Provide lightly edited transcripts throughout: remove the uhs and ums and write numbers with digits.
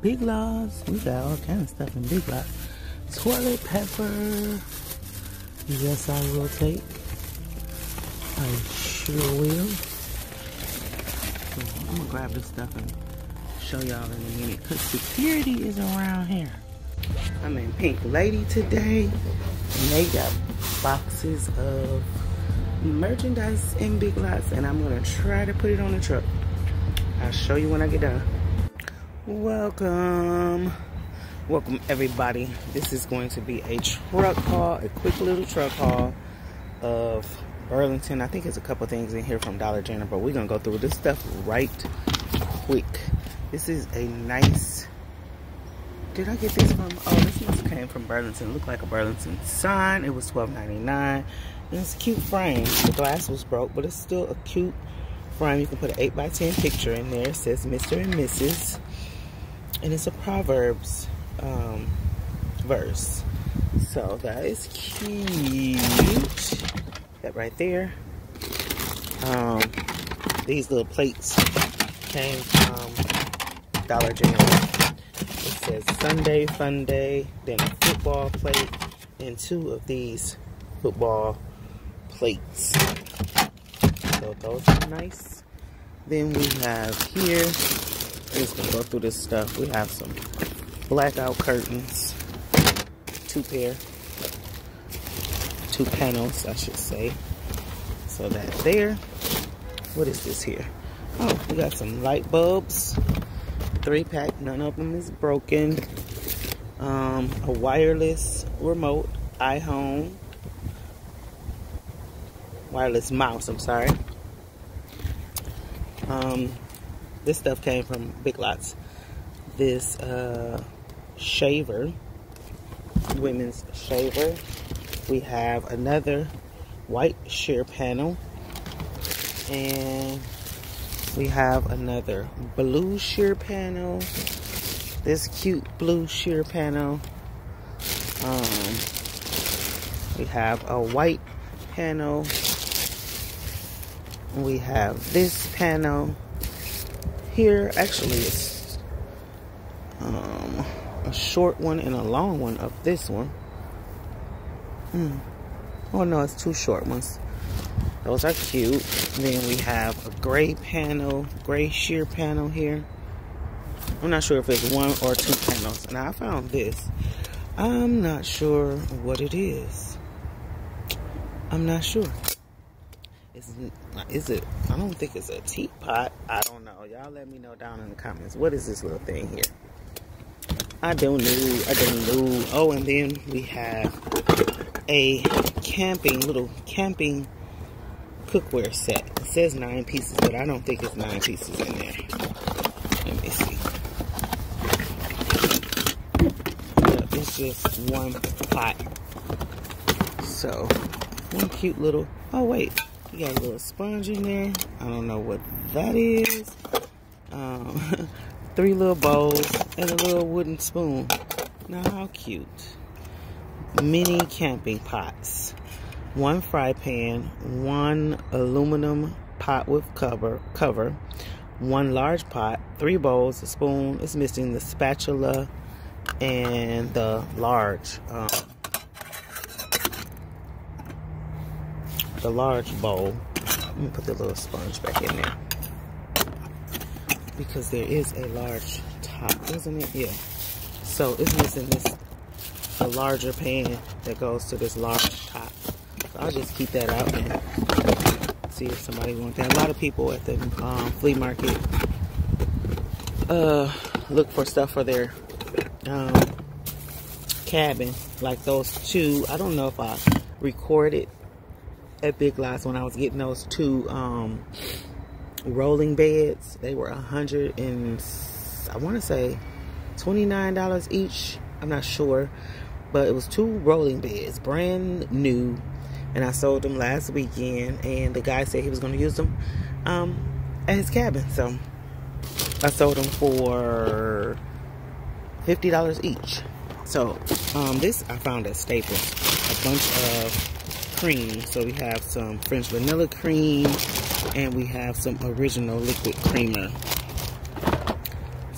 Big Lots. We got all kinds of stuff in Big Lots. Toilet paper. Yes, I will take. I sure will. So I'm gonna grab this stuff and show y'all in a minute, because security is around here. I'm in Pink Lady today, and they got boxes of merchandise in Big Lots, and I'm gonna try to put it on the truck. I'll show you when I get done. Welcome everybody. This is going to be a truck haul, a quick little truck haul of Burlington. I think there's a couple things in here from Dollar General, but we're gonna go through this stuff right quick. This is a nice, did I get this from, oh, this must have came from Burlington. It looked like a Burlington sign. It was $12.99. It's a cute frame. The glass was broke, but it's still a cute frame. You can put an 8x10 picture in there. It says Mr. and Mrs. And it's a Proverbs verse. So that is cute. That right there. These little plates came from Dollar General. It says Sunday Fun Day, then a football plate, and two of these football plates. So those are nice. Then we have here, just gonna go through this stuff. We have some blackout curtains, two panels, I should say. So that's there. What is this here? Oh, we got some light bulbs. 3-pack, none of them is broken. A wireless remote, iHome, wireless mouse, I'm sorry. This stuff came from Big Lots. This shaver, women's shaver. We have another white sheer panel, and we have another blue sheer panel. This cute blue sheer panel. We have a white panel. We have this panel here. Actually, it's a short one and a long one of this one. Oh no, it's two short ones. Those are cute. Then we have a gray panel, gray sheer panel here. I'm not sure if it's one or two panels. And I found this. I'm not sure what it is. I'm not sure. Is it? I don't think it's a teapot. I don't know. Y'all let me know down in the comments. What is this little thing here? I don't know. Oh, and then we have a little camping cookware set. It says 9 pieces, but I don't think it's 9 pieces in there. Let me see. Yeah, it's just one pot. So, one cute little, oh wait, you got a little sponge in there. I don't know what that is. 3 little bowls and a little wooden spoon. Now how cute. Mini camping pots. 1 fry pan, 1 aluminum pot with cover, 1 large pot, 3 bowls, a spoon. It's missing the spatula and the large, bowl. Let me put the little sponge back in there, because there is a large top, isn't it? Yeah. So it's missing a larger pan that goes to this large top. So I'll just keep that out and see if somebody wants that. A lot of people at the flea market look for stuff for their cabin, like those 2. I don't know if I recorded at Big Lots when I was getting those 2 rolling beds. They were $29 each. I'm not sure, but it was 2 rolling beds, brand new. And I sold them last weekend, and the guy said he was going to use them at his cabin. So I sold them for $50 each. So this I found at Staples, a bunch of cream. So we have some French vanilla cream, and we have some original liquid creamer.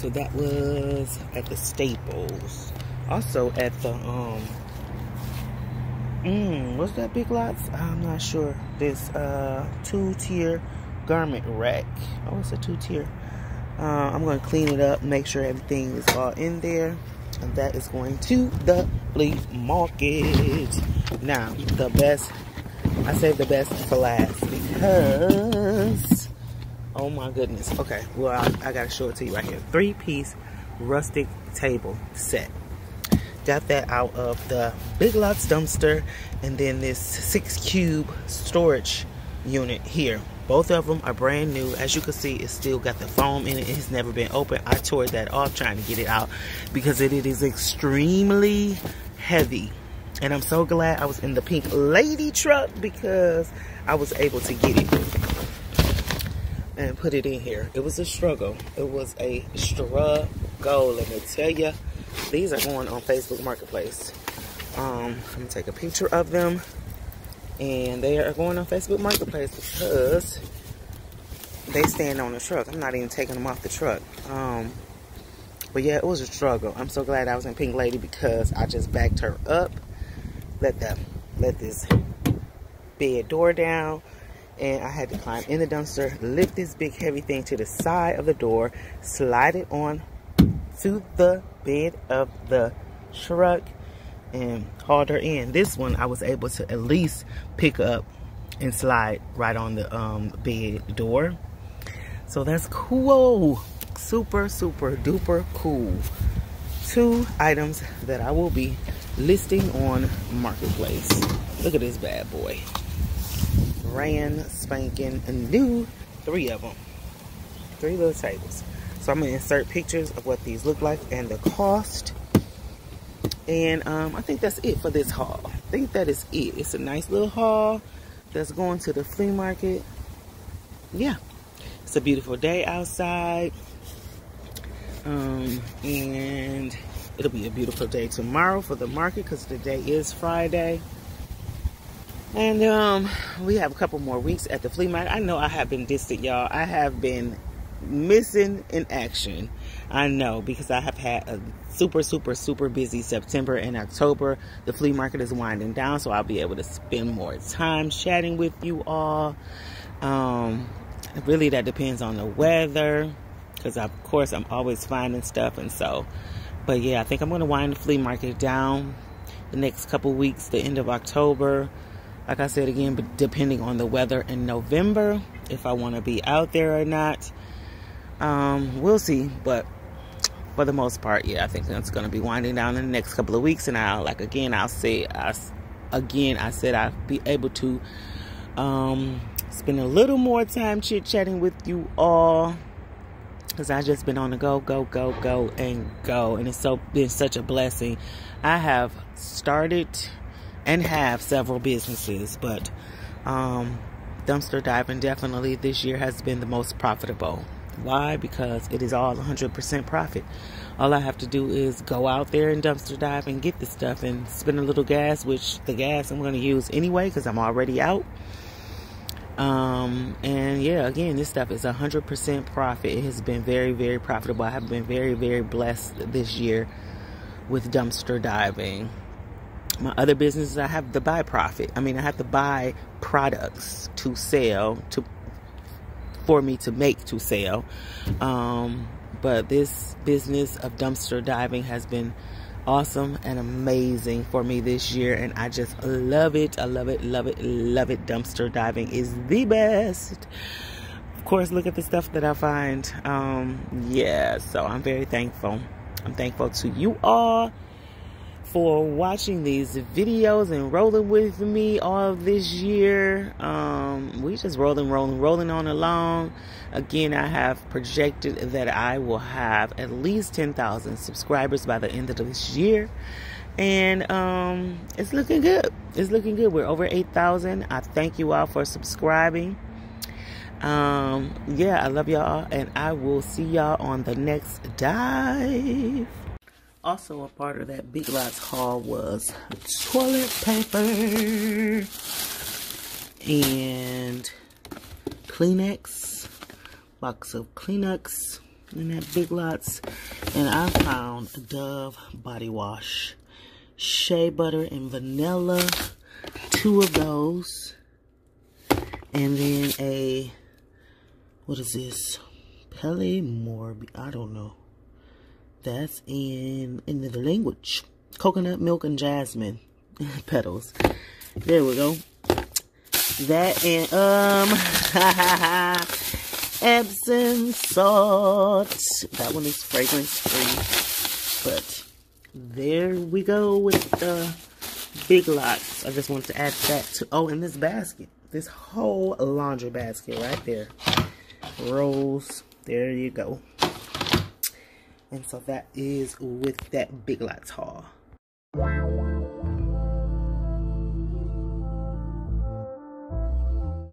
So that was at the Staples. Also at the, what's that Big Lots? I'm not sure. This two-tier garment rack. Oh, it's a two-tier. I'm going to clean it up, make sure everything is all in there. And that is going to the flea market. Now, the best, I say the best for last because, oh my goodness. Okay, well, I got to show it to you right here. 3-piece rustic table set. Got that out of the Big Lots dumpster, and then this 6-cube storage unit here. Both of them are brand new. As you can see, it's still got the foam in it. It's never been opened. I tore that off trying to get it out because it is extremely heavy. And I'm so glad I was in the Pink Lady truck because I was able to get it and put it in here. It was a struggle. It was a struggle, let me tell you. These are going on Facebook Marketplace. I'm gonna take a picture of them. And they are going on Facebook Marketplace because they stand on the truck. I'm not even taking them off the truck. But yeah, it was a struggle. I'm so glad I was in Pink Lady because I just backed her up. Let this bed door down. And I had to climb in the dumpster, lift this big heavy thing to the side of the door, slide it on to the bed of the truck, and hauled her in. This one I was able to at least pick up and slide right on the bed door. So that's cool. Super, super duper cool. 2 items that I will be listing on Marketplace. Look at this bad boy. Brand spanking new. 3 of them. 3 little tables. So I'm going to insert pictures of what these look like and the cost. And I think that's it for this haul. I think that is it. It's a nice little haul that's going to the flea market. Yeah. It's a beautiful day outside. And it'll be a beautiful day tomorrow for the market because today is Friday. And we have a couple more weeks at the flea market. I know I have been distant, y'all. I have been missing in action. I know, because I have had a super, super, super busy September and October. The flea market is winding down, so I'll be able to spend more time chatting with you all. Really, that depends on the weather, because of course I'm always finding stuff, and so. But yeah, I think I'm going to wind the flea market down the next couple weeks, the end of October. Like I said again, but depending on the weather in November, if I want to be out there or not. We'll see, but for the most part, yeah, I think that's going to be winding down in the next couple of weeks. And I said I'd be able to spend a little more time chit-chatting with you all, because I just been on the go, go, go, go, and go, and it's been such a blessing. I have started and have several businesses, but dumpster diving definitely this year has been the most profitable. Why? Because it is all 100% profit. All I have to do is go out there and dumpster dive and get the stuff and spend a little gas, which the gas I'm going to use anyway because I'm already out. And yeah, again, this stuff is 100% profit. It has been very, very profitable. I have been very, very blessed this year with dumpster diving. My other businesses, I have to buy profit. I mean, I have to buy products to sell for me to sell. But this business of dumpster diving has been awesome and amazing for me this year, and I just love it. I love it, love it, love it. Dumpster diving is the best. Of course, look at the stuff that I find. Yeah, so I'm very thankful. I'm thankful to you all for watching these videos and rolling with me all of this year. We just rolling on along. Again, I have projected that I will have at least 10,000 subscribers by the end of this year, and it's looking good. It's looking good. We're over 8,000. I thank you all for subscribing. Yeah, I love y'all, and I will see y'all on the next dive. Also, a part of that Big Lots haul was toilet paper and Kleenex, box of Kleenex. and at Big Lots. And I found Dove body wash, shea butter and vanilla, 2 of those, and then a, what is this, Pellymorbi, I don't know, that's in the language, coconut milk and jasmine petals. There we go. That and Epsom salt. That one is fragrance free. But there we go with the Big Lots. I just wanted to add that to. Oh, and this basket, this whole laundry basket right there, rolls. There you go. And so that is with that Big Lots haul.